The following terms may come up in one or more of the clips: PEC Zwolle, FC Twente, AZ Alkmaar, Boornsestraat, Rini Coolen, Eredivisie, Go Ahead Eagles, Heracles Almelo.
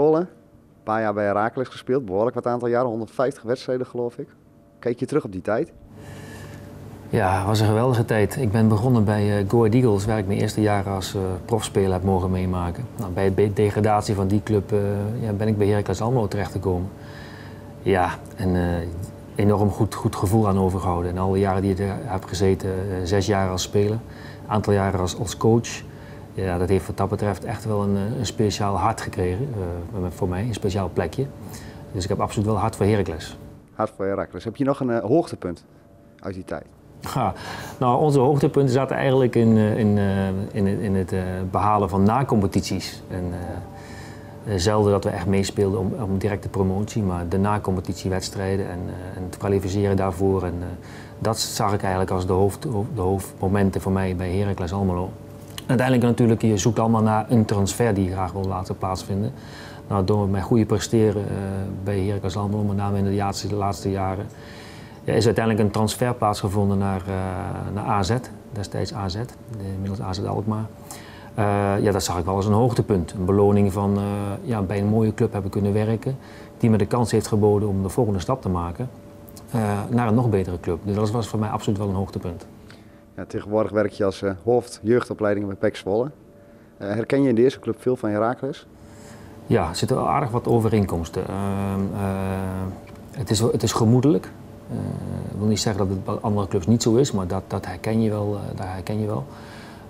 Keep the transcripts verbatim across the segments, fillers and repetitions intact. Kolen. Een paar jaar bij Heracles gespeeld, behoorlijk wat aantal jaren, honderdvijftig wedstrijden geloof ik. Kijk je terug op die tijd? Ja, het was een geweldige tijd. Ik ben begonnen bij Go Ahead Eagles, waar ik mijn eerste jaren als uh, profspeler heb mogen meemaken. Nou, bij de degradatie van die club uh, ja, ben ik bij Heracles Almelo terechtgekomen. Ja, en uh, enorm goed, goed gevoel aan overgehouden. En al de jaren die ik er heb gezeten, uh, zes jaar als speler, een aantal jaren als, als coach. Ja, dat heeft wat dat betreft echt wel een, een speciaal hart gekregen, uh, voor mij, een speciaal plekje. Dus ik heb absoluut wel hart voor Heracles. Hart voor Heracles. Heb je nog een uh, hoogtepunt uit die tijd? Ja, nou, onze hoogtepunten zaten eigenlijk in, in, in, in het behalen van na-competities. En, uh, zelden dat we echt meespeelden om, om directe promotie, maar de na-competitiewedstrijden en, en het kwalificeren daarvoor. En, uh, dat zag ik eigenlijk als de, hoofd, de hoofdmomenten voor mij bij Heracles Almelo. Uiteindelijk natuurlijk, je zoekt allemaal naar een transfer die je graag wil laten plaatsvinden. Nou, door mijn goede presteren uh, bij Heracles Almelo, met name in de laatste, de laatste jaren, ja, is uiteindelijk een transfer plaatsgevonden naar, uh, naar A Z, destijds A Z, inmiddels A Z Alkmaar. Uh, ja, dat zag ik wel als een hoogtepunt. Een beloning van uh, ja, bij een mooie club hebben kunnen werken, die me de kans heeft geboden om de volgende stap te maken uh, naar een nog betere club. Dus dat was voor mij absoluut wel een hoogtepunt. Ja, tegenwoordig werk je als uh, hoofd jeugdopleiding bij P E C Zwolle. Uh, herken je in deze club veel van Heracles? Ja, er zitten wel aardig wat overeenkomsten. Uh, uh, het, is, het is gemoedelijk. Uh, ik wil niet zeggen dat het bij andere clubs niet zo is, maar dat, dat herken je wel. Uh, daar herken je wel.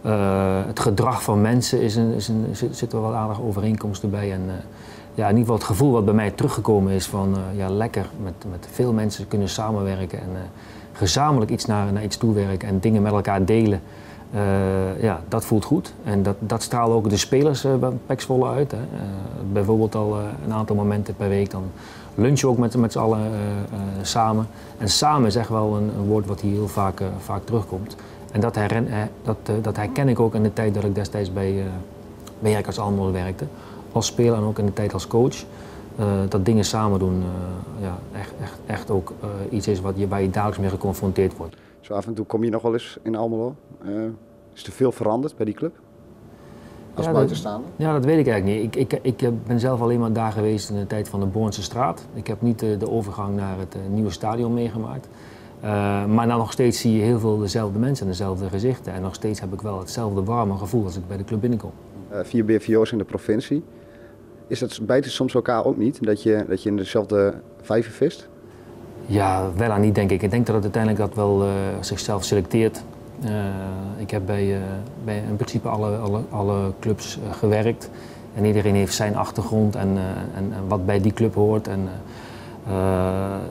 Uh, het gedrag van mensen is een, is een, zit, zit er wel aardige overeenkomsten bij. En, uh, ja, in ieder geval het gevoel wat bij mij teruggekomen is van uh, ja, lekker met, met veel mensen kunnen samenwerken en uh, gezamenlijk iets naar, naar iets toe werken en dingen met elkaar delen. Uh, ja, dat voelt goed. En dat, dat stralen ook de spelers uh, bij P E C Zwolle uit. Hè. Uh, bijvoorbeeld al uh, een aantal momenten per week. Dan lunchen ook met, met z'n allen uh, uh, samen. En samen is echt wel een, een woord wat hier heel vaak, uh, vaak terugkomt. En dat, herren, uh, dat, uh, dat herken ik ook in de tijd dat ik destijds bij, uh, bij Heracles Almelo werkte. Als speler en ook in de tijd als coach. Uh, dat dingen samen doen uh, ja, echt, echt, echt ook uh, iets is wat je, waar je dagelijks mee geconfronteerd wordt. Zo af en toe kom je nog wel eens in Almelo. Uh, is er veel veranderd bij die club? Als ja, buitenstaander? Dat, ja, dat weet ik eigenlijk niet. Ik, ik, ik ben zelf alleen maar daar geweest in de tijd van de Boornsestraat. Ik heb niet de, de overgang naar het nieuwe stadion meegemaakt. Uh, maar nou nog steeds zie je heel veel dezelfde mensen en dezelfde gezichten. En nog steeds heb ik wel hetzelfde warme gevoel als ik bij de club binnenkom. Uh, vier B V O's in de provincie. Is dat bijten soms elkaar ook niet? Dat je, dat je in dezelfde vijver vist? Ja, wel aan niet denk ik. Ik denk dat het uiteindelijk dat wel uh, zichzelf selecteert. Uh, ik heb bij, uh, bij in principe alle, alle, alle clubs uh, gewerkt. En iedereen heeft zijn achtergrond en, uh, en, en wat bij die club hoort. En, uh,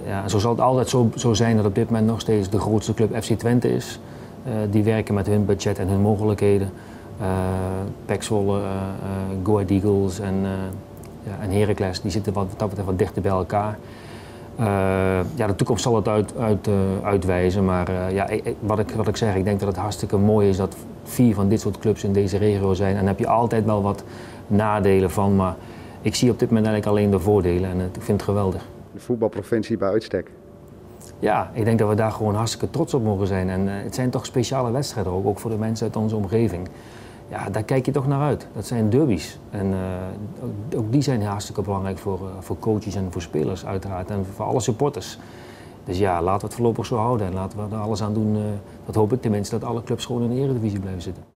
ja, zo zal het altijd zo, zo zijn dat op dit moment nog steeds de grootste club F C Twente is. Uh, die werken met hun budget en hun mogelijkheden. Uh, P E C Zwolle, uh, uh, Go Ahead Eagles en, uh, ja, en Heracles, die zitten wat, wat, wat dichter bij elkaar. Uh, ja, de toekomst zal het uit, uit, uh, uitwijzen, maar uh, ja, ik, wat, ik, wat ik zeg, ik denk dat het hartstikke mooi is dat vier van dit soort clubs in deze regio zijn. En daar heb je altijd wel wat nadelen van, maar ik zie op dit moment eigenlijk alleen de voordelen en het, ik vind het geweldig. De voetbalprovincie bij uitstek. Ja, ik denk dat we daar gewoon hartstikke trots op mogen zijn. En uh, het zijn toch speciale wedstrijden ook, ook voor de mensen uit onze omgeving. Ja, daar kijk je toch naar uit. Dat zijn derbies. En uh, ook die zijn hartstikke belangrijk voor, uh, voor coaches en voor spelers uiteraard. En voor alle supporters. Dus ja, laten we het voorlopig zo houden en laten we er alles aan doen. Uh, dat hoop ik tenminste, dat alle clubs gewoon in de Eredivisie blijven zitten.